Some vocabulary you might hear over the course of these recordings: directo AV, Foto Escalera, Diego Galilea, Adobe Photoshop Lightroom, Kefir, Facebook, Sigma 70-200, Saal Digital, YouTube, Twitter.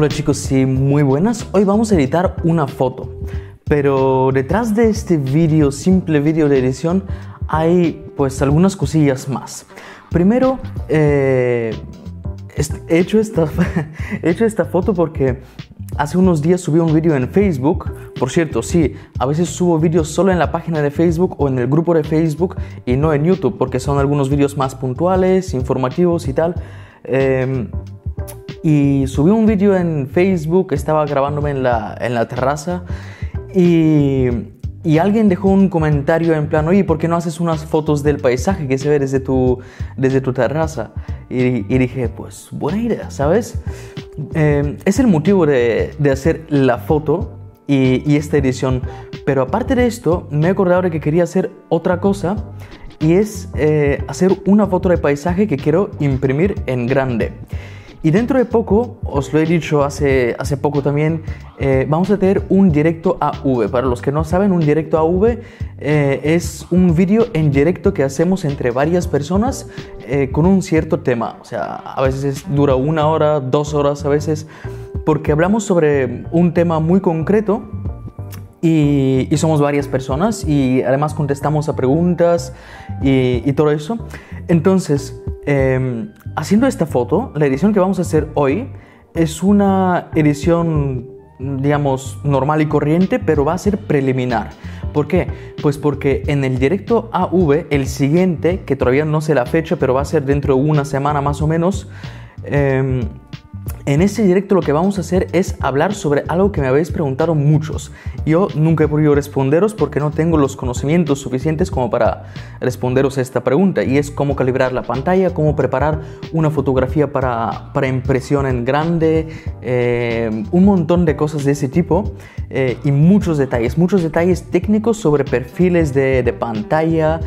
Hola chicos y muy buenas, hoy vamos a editar una foto, pero detrás de este vídeo, simple vídeo de edición, hay pues algunas cosillas más. Primero, he hecho esta foto porque hace unos días subí un vídeo en Facebook. Por cierto, sí, a veces subo vídeos solo en la página de Facebook o en el grupo de Facebook y no en YouTube, porque son algunos vídeos más puntuales, informativos y tal. Y subí un vídeo en Facebook, estaba grabándome en la terraza y alguien dejó un comentario en plan: oye, ¿por qué no haces unas fotos del paisaje que se ve desde tu terraza? Y dije, pues buena idea, ¿sabes? Es el motivo de hacer la foto y esta edición. Pero aparte de esto, me he acordado de que quería hacer otra cosa, y es hacer una foto de paisaje que quiero imprimir en grande. Y dentro de poco, os lo he dicho hace poco también, vamos a tener un directo AV. Para los que no saben, un directo AV es un vídeo en directo que hacemos entre varias personas con un cierto tema. O sea, a veces dura 1 hora, 2 horas a veces, porque hablamos sobre un tema muy concreto y somos varias personas y además contestamos a preguntas y todo eso. Entonces, haciendo esta foto, la edición que vamos a hacer hoy es una edición, digamos, normal y corriente, pero va a ser preliminar. ¿Por qué? Pues porque en el directo AV, el siguiente, que todavía no sé la fecha, pero va a ser dentro de una semana más o menos, en ese directo lo que vamos a hacer es hablar sobre algo que me habéis preguntado muchos. Yo nunca he podido responderos porque no tengo los conocimientos suficientes como para responderos a esta pregunta, y es cómo calibrar la pantalla, cómo preparar una fotografía para impresión en grande, un montón de cosas de ese tipo, y muchos detalles técnicos sobre perfiles de pantalla,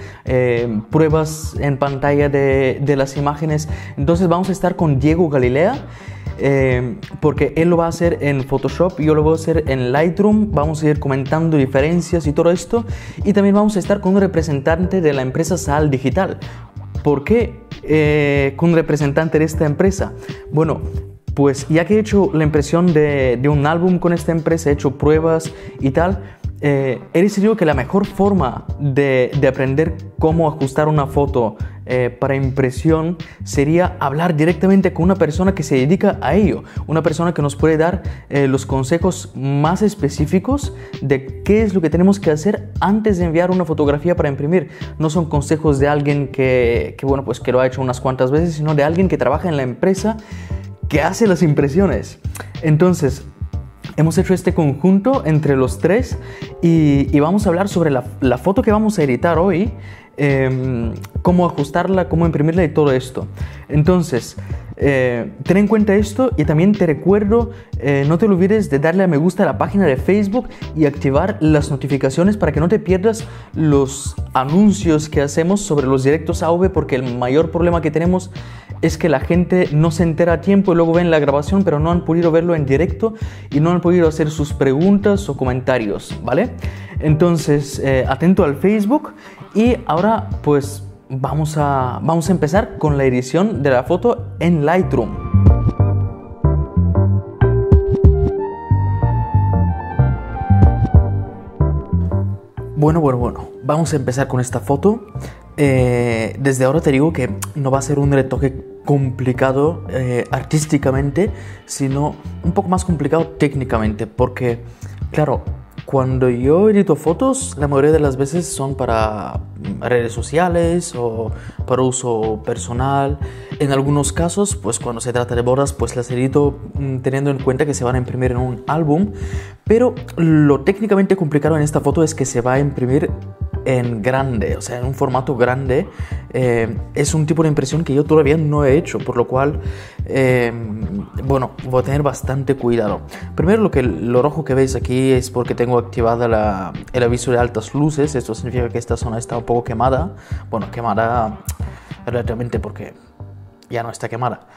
pruebas en pantalla de las imágenes. Entonces vamos a estar con Diego Galilea, porque él lo va a hacer en Photoshop, yo lo voy a hacer en Lightroom. Vamos a ir comentando diferencias y todo esto, y también vamos a estar con un representante de la empresa Saal Digital. ¿Por qué con un representante de esta empresa? Bueno, pues ya que he hecho la impresión de un álbum con esta empresa, he hecho pruebas y tal, he decidido que la mejor forma de aprender cómo ajustar una foto para impresión sería hablar directamente con una persona que se dedica a ello, una persona que nos puede dar los consejos más específicos de qué es lo que tenemos que hacer antes de enviar una fotografía para imprimir. No son consejos de alguien que bueno, pues que lo ha hecho unas cuantas veces, sino de alguien que trabaja en la empresa que hace las impresiones. Entonces, hemos hecho este conjunto entre los tres y vamos a hablar sobre la foto que vamos a editar hoy, cómo ajustarla, cómo imprimirla y todo esto. Entonces, ten en cuenta esto, y también te recuerdo, no te olvides de darle a me gusta a la página de Facebook y activar las notificaciones para que no te pierdas los anuncios que hacemos sobre los directos AV, porque el mayor problema que tenemos es que la gente no se entera a tiempo y luego ven la grabación, pero no han podido verlo en directo y no han podido hacer sus preguntas o comentarios, ¿vale? Entonces, atento al Facebook, y ahora pues vamos a empezar con la edición de la foto en Lightroom. Bueno, vamos a empezar con esta foto. Desde ahora te digo que no va a ser un retoque complicado artísticamente, sino un poco más complicado técnicamente, porque claro, cuando yo edito fotos, la mayoría de las veces son para redes sociales o para uso personal. En algunos casos, pues cuando se trata de bodas, pues las edito teniendo en cuenta que se van a imprimir en un álbum. Pero lo técnicamente complicado en esta foto es que se va a imprimir en grande, o sea, en un formato grande. Es un tipo de impresión que yo todavía no he hecho, por lo cual, bueno, voy a tener bastante cuidado. Primero, lo rojo que veis aquí es porque tengo activada el aviso de altas luces. Esto significa que esta zona está un poco quemada. Bueno, quemada relativamente porque ya no está quemada.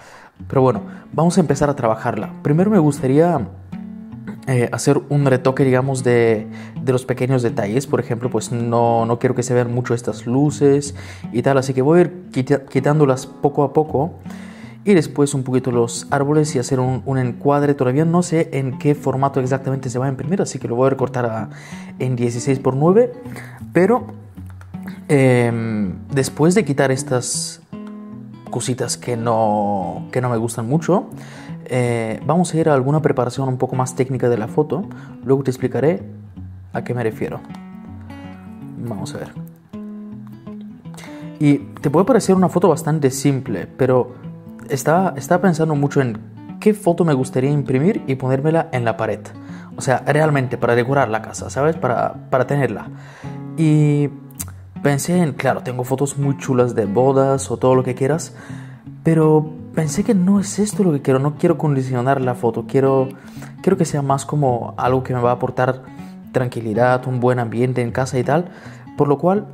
Pero bueno, vamos a empezar a trabajarla. Primero me gustaría hacer un retoque, digamos, de los pequeños detalles. Por ejemplo, pues no quiero que se vean mucho estas luces y tal, así que voy a ir quitándolas poco a poco. y después un poquito los árboles y hacer un encuadre. Todavía no sé en qué formato exactamente se va a imprimir, así que lo voy a recortar en 16:9, pero después de quitar estas cositas que no me gustan mucho, vamos a ir a alguna preparación un poco más técnica de la foto. Luego te explicaré a qué me refiero. Vamos a ver. Y te puede parecer una foto bastante simple, pero estaba pensando mucho en qué foto me gustaría imprimir y ponérmela en la pared. O sea, realmente para decorar la casa, ¿sabes? Para tenerla. Y pensé en, claro, tengo fotos muy chulas de bodas o todo lo que quieras, pero pensé que no es esto lo que quiero. No quiero condicionar la foto. Quiero que sea más como algo que me va a aportar tranquilidad, un buen ambiente en casa y tal. Por lo cual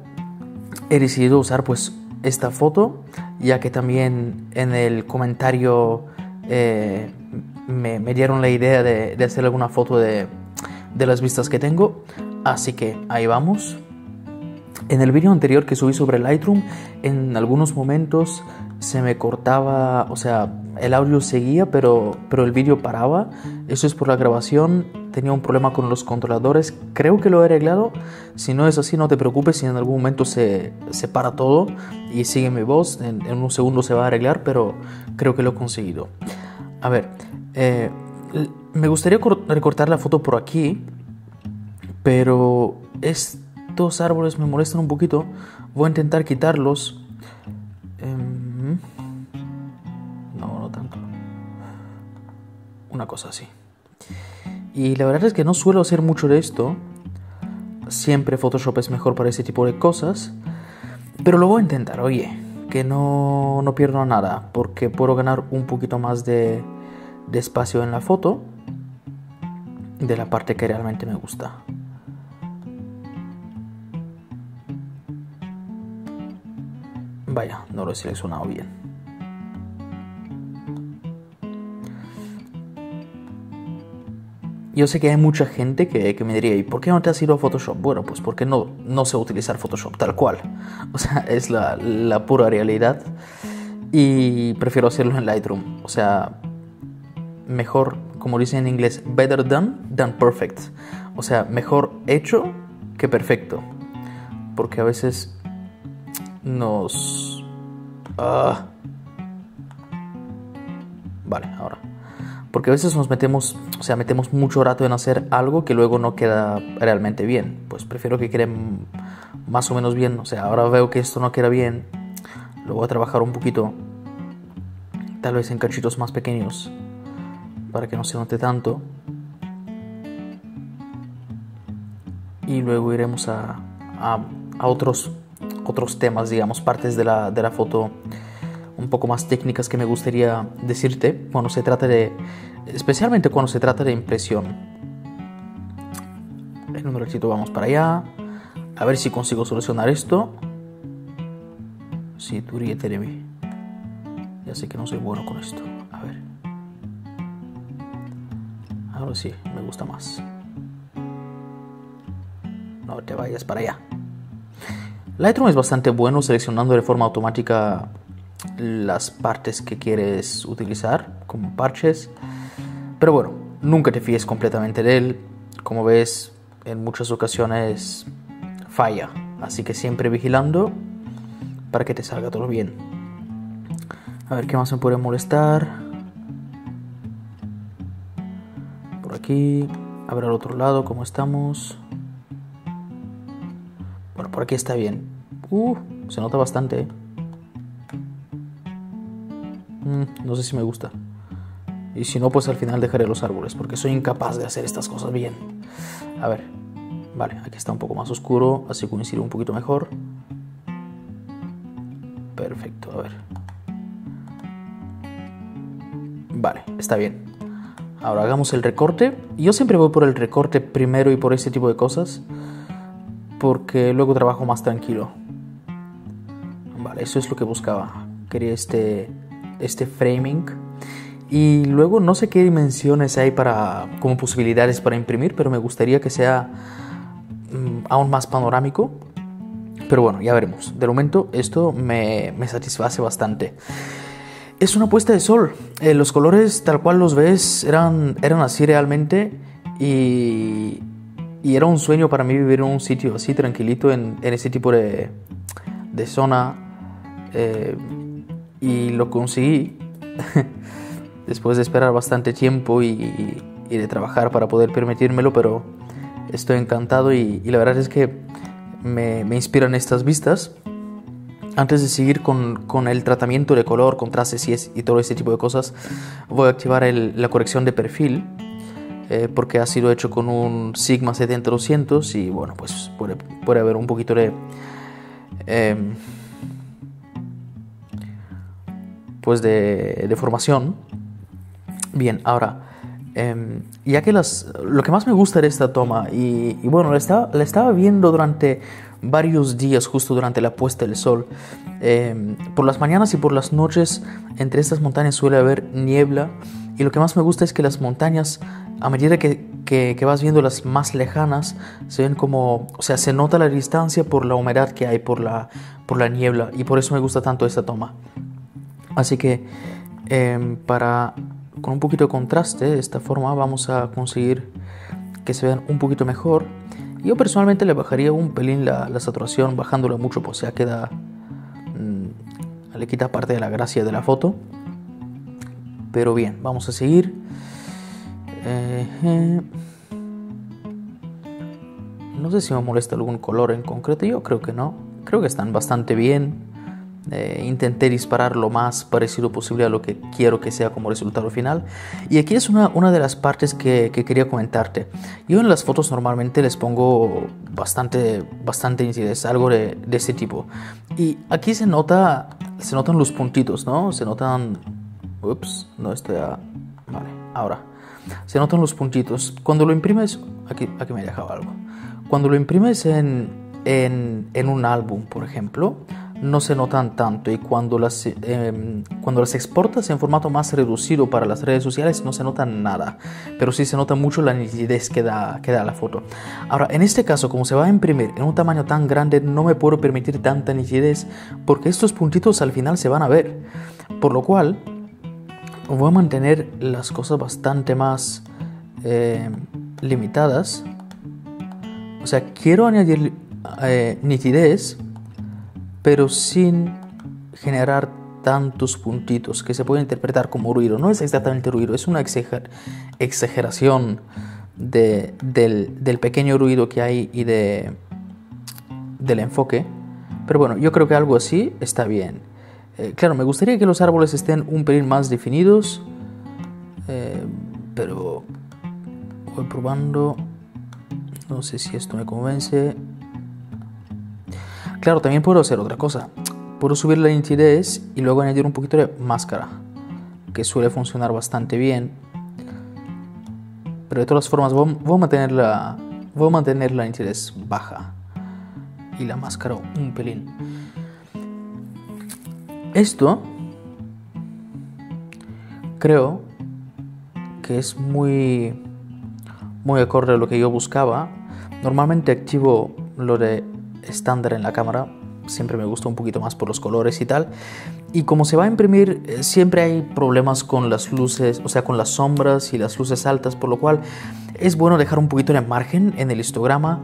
he decidido usar pues esta foto, ya que también en el comentario me dieron la idea de hacer alguna foto de las vistas que tengo. Así que ahí vamos. En el vídeo anterior que subí sobre Lightroom, en algunos momentos se me cortaba, o sea, el audio seguía, pero el vídeo paraba. Eso es por la grabación. Tenía un problema con los controladores. Creo que lo he arreglado. Si no es así, no te preocupes. Si en algún momento se para todo y sigue mi voz, en unos segundos se va a arreglar, pero creo que lo he conseguido. A ver, me gustaría recortar la foto por aquí, pero estos árboles me molestan un poquito. Voy a intentar quitarlos. No tanto. Una cosa así. Y la verdad es que no suelo hacer mucho de esto. Siempre Photoshop es mejor para ese tipo de cosas. Pero lo voy a intentar, oye. Que no pierdo nada. Porque puedo ganar un poquito más de espacio en la foto. De la parte que realmente me gusta. Vaya, no lo he seleccionado bien. Yo sé que hay mucha gente que me diría, ¿y por qué no te has ido a Photoshop? Bueno, pues porque no sé utilizar Photoshop tal cual. O sea, es la pura realidad. Y prefiero hacerlo en Lightroom. O sea, mejor, como dicen en inglés, better done than perfect. O sea, mejor hecho que perfecto. Porque a veces nos... Vale, ahora. Porque a veces nos metemos mucho rato en hacer algo que luego no queda realmente bien. Pues prefiero que quede más o menos bien. O sea, ahora veo que esto no queda bien. Lo voy a trabajar un poquito. Tal vez en cachitos más pequeños. Para que no se note tanto. Y luego iremos a otros temas, digamos, partes de la foto un poco más técnicas que me gustaría decirte cuando se trata de, especialmente cuando se trata de impresión. En un ratito vamos para allá, a ver si consigo solucionar esto. Sí, tú ríete de mí. Ya sé que no soy bueno con esto. A ver. Ahora sí, me gusta más. No te vayas para allá. Lightroom es bastante bueno seleccionando de forma automática las partes que quieres utilizar como parches, pero bueno, nunca te fíes completamente de él. Como ves, en muchas ocasiones falla, así que siempre vigilando para que te salga todo bien. A ver qué más me puede molestar por aquí. A ver al otro lado cómo estamos. Bueno, por aquí está bien. Se nota bastante, ¿eh? No sé si me gusta. Y si no, pues al final dejaré los árboles, porque soy incapaz de hacer estas cosas bien. A ver. Vale, aquí está un poco más oscuro, así coincide un poquito mejor. Perfecto, a ver. Vale, está bien. Ahora hagamos el recorte. Yo siempre voy por el recorte primero y por este tipo de cosas, porque luego trabajo más tranquilo. Vale, eso es lo que buscaba. Quería este framing. Y luego no sé qué dimensiones hay como posibilidades para imprimir, pero me gustaría que sea aún más panorámico. Pero bueno, ya veremos. De momento esto me satisface bastante. es una puesta de sol. Los colores tal cual los ves eran así realmente, y era un sueño para mí vivir en un sitio así tranquilito, en ese tipo de zona, y lo conseguí después de esperar bastante tiempo y de trabajar para poder permitírmelo, pero estoy encantado y la verdad es que me inspiran estas vistas. Antes de seguir con el tratamiento de color, contrastes y todo ese tipo de cosas, voy a activar la corrección de perfil, porque ha sido hecho con un Sigma 70-200 y bueno, pues puede haber un poquito de pues de deformación. Bien, ahora ya que lo que más me gusta de esta toma, y bueno, la estaba viendo durante varios días, justo durante la puesta del sol, por las mañanas y por las noches entre estas montañas suele haber niebla, y lo que más me gusta es que las montañas, a medida que vas viendo las más lejanas, se ven como, o sea, se nota la distancia por la humedad que hay, por la niebla, y por eso me gusta tanto esta toma. Así que con un poquito de contraste, de esta forma vamos a conseguir que se vean un poquito mejor. Yo personalmente le bajaría un pelín la saturación, bajándola mucho, pues ya queda, le quita parte de la gracia de la foto. Pero bien, vamos a seguir. No sé si me molesta algún color en concreto, yo creo que no. Creo que están bastante bien. Intenté disparar lo más parecido posible a lo que quiero que sea como resultado final. Y aquí es una de las partes que quería comentarte. Yo en las fotos normalmente les pongo bastante incidencia, algo de ese tipo. Y aquí se notan los puntitos, ¿no? Se notan... Ups, no estoy a... Vale, ahora. Se notan los puntitos. Cuando lo imprimes... Aquí me dejaba algo. Cuando lo imprimes en un álbum, por ejemplo, no se notan tanto, y cuando las exportas en formato más reducido para las redes sociales no se nota nada, pero sí se nota mucho la nitidez que da la foto. Ahora, en este caso, como se va a imprimir en un tamaño tan grande, no me puedo permitir tanta nitidez, porque estos puntitos al final se van a ver, por lo cual voy a mantener las cosas bastante más limitadas. O sea, quiero añadir nitidez, pero sin generar tantos puntitos que se pueden interpretar como ruido. No es exactamente ruido, es una exageración del pequeño ruido que hay y del enfoque. Pero bueno, yo creo que algo así está bien. Claro, me gustaría que los árboles estén un pelín más definidos, pero voy probando. No sé si esto me convence. Claro, también puedo hacer otra cosa. Puedo subir la nitidez y luego añadir un poquito de máscara, que suele funcionar bastante bien. Pero de todas formas voy a mantener la nitidez baja y la máscara un pelín. Esto creo que es muy, muy acorde a lo que yo buscaba. Normalmente activo lo de estándar en la cámara, siempre me gusta un poquito más por los colores y tal, y como se va a imprimir siempre hay problemas con las luces, o sea con las sombras y las luces altas, por lo cual es bueno dejar un poquito de margen en el histograma,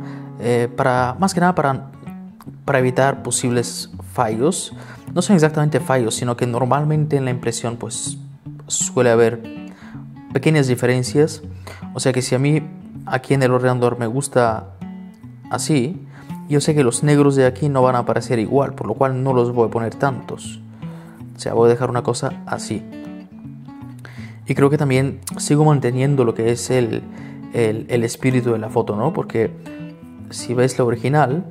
más que nada para evitar posibles fallos. No son exactamente fallos, sino que normalmente en la impresión pues suele haber pequeñas diferencias, o sea que si a mí aquí en el ordenador me gusta así, yo sé que los negros de aquí no van a aparecer igual, por lo cual no los voy a poner tantos. O sea, voy a dejar una cosa así. Y creo que también sigo manteniendo lo que es el espíritu de la foto, ¿no? Porque si ves la original,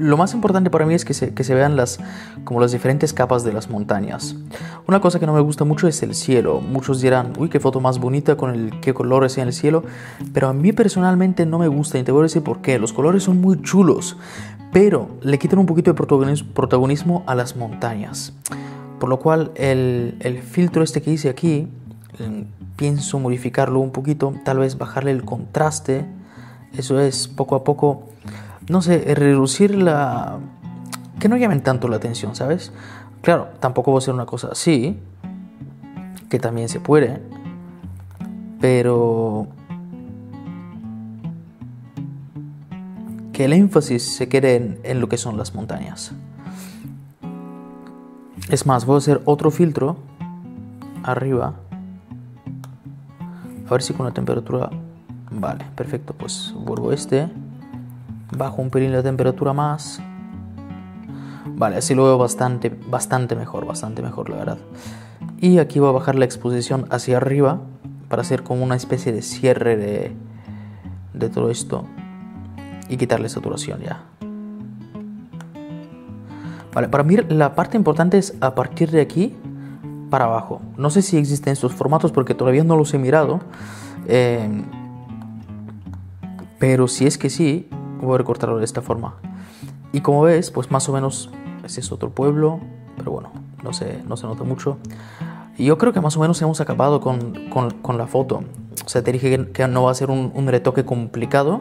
lo más importante para mí es que se vean como las diferentes capas de las montañas. Una cosa que no me gusta mucho es el cielo. Muchos dirán, uy, qué foto más bonita con qué colores en el cielo. Pero a mí personalmente no me gusta, y te voy a decir por qué. Los colores son muy chulos, pero le quitan un poquito de protagonismo a las montañas. Por lo cual el filtro este que hice aquí, pienso modificarlo un poquito, tal vez bajarle el contraste. Eso es, poco a poco... No sé, reducir que no llamen tanto la atención, ¿sabes? Claro, tampoco va a ser una cosa así, que también se puede, pero que el énfasis se quede en lo que son las montañas. Es más, voy a hacer otro filtro arriba, a ver si con la temperatura, vale, perfecto, pues vuelvo bajo un pelín la temperatura más, vale, así lo veo bastante mejor, la verdad. Y aquí voy a bajar la exposición hacia arriba para hacer como una especie de cierre de todo esto y quitarle saturación ya. Vale, para mí la parte importante es a partir de aquí para abajo. No sé si existen estos formatos porque todavía no los he mirado, pero si es que sí, voy a recortarlo de esta forma. Y como ves, pues más o menos, este es otro pueblo, pero bueno, no se nota mucho. Y yo creo que más o menos hemos acabado con la foto. O sea, te dije que no va a ser un retoque complicado,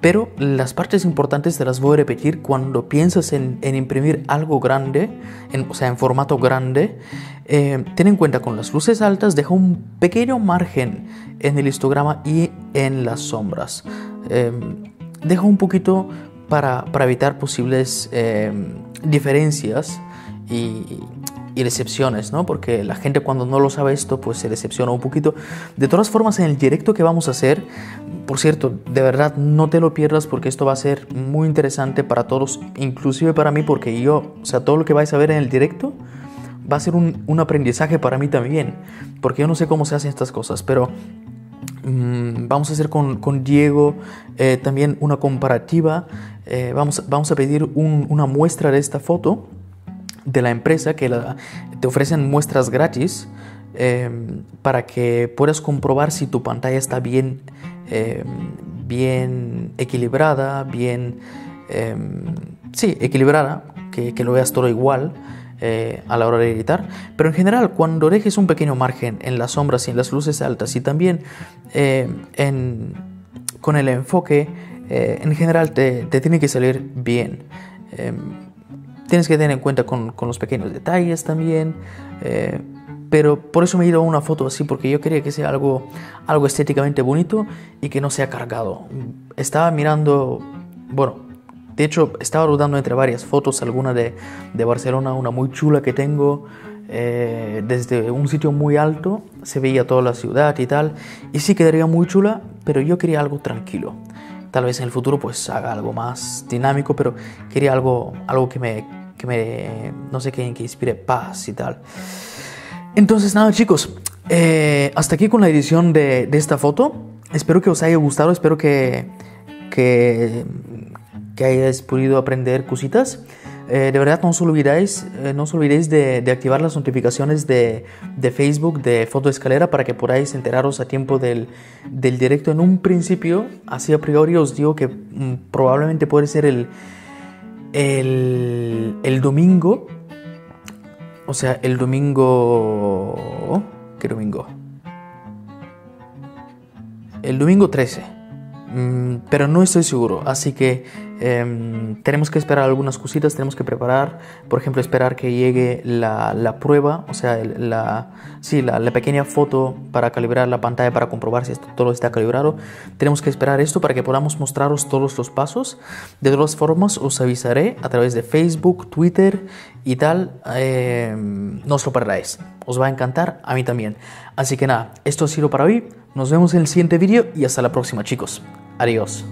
pero las partes importantes te las voy a repetir cuando piensas en imprimir algo grande, en formato grande. Ten en cuenta, con las luces altas, deja un pequeño margen en el histograma y en las sombras. Deja un poquito para evitar posibles diferencias y decepciones, ¿no? Porque la gente, cuando no lo sabe esto, pues se decepciona un poquito. De todas formas, en el directo que vamos a hacer, por cierto, de verdad no te lo pierdas porque esto va a ser muy interesante para todos, inclusive para mí, porque yo, o sea, todo lo que vais a ver en el directo va a ser un aprendizaje para mí también, porque yo no sé cómo se hacen estas cosas, pero vamos a hacer con Diego también una comparativa. Vamos a pedir una muestra de esta foto de la empresa, que te ofrecen muestras gratis para que puedas comprobar si tu pantalla está bien equilibrada, que lo veas todo igual a la hora de editar. Pero en general, cuando dejes un pequeño margen en las sombras y en las luces altas, y también con el enfoque, en general te tiene que salir bien. Tienes que tener en cuenta con los pequeños detalles también, pero por eso me he ido a una foto así, porque yo quería que sea algo estéticamente bonito y que no sea cargado. Estaba mirando, bueno, de hecho, estaba rodando entre varias fotos, alguna de Barcelona, una muy chula que tengo, desde un sitio muy alto, se veía toda la ciudad y tal, y sí quedaría muy chula, pero yo quería algo tranquilo. Tal vez en el futuro pues haga algo más dinámico, pero quería algo que me no sé qué, que inspire paz y tal. Entonces nada, chicos, hasta aquí con la edición de esta foto. Espero que os haya gustado, espero que hayáis podido aprender cositas. De verdad, no os olvidéis de activar las notificaciones de Facebook de Foto Escalera para que podáis enteraros a tiempo del directo. En un principio, así a priori, os digo que probablemente puede ser el domingo. O sea, el domingo... ¿Qué domingo? El domingo 13. Pero no estoy seguro, así que tenemos que esperar algunas cositas, tenemos que preparar, por ejemplo, esperar que llegue la prueba, o sea, la pequeña foto para calibrar la pantalla, para comprobar si todo está calibrado. Tenemos que esperar esto para que podamos mostraros todos los pasos. De todas formas, os avisaré a través de Facebook, Twitter y tal, no os lo perdáis, os va a encantar, a mí también. Así que nada, esto ha sido para hoy. Nos vemos en el siguiente vídeo y hasta la próxima, chicos. Adiós.